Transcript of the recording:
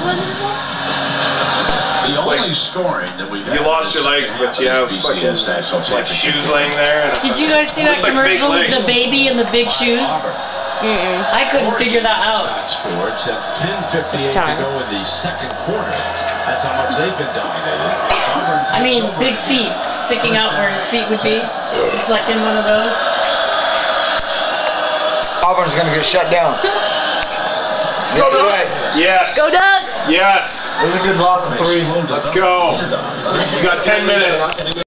The only scoring that we've had. You lost your legs, but you have like shoes laying there. And did you guys see that commercial with the baby and the big shoes? Mm-mm. I couldn't figure that out. It's 10:58 to go in the second quarter. That's how much they've been dominated. I mean, big feet sticking out where his feet would be. It's like in one of those. Auburn's going to get shut down. Go Ducks! Yes! Go Ducks! Yes! It was a good loss of 3. Let's go. You got 10 minutes.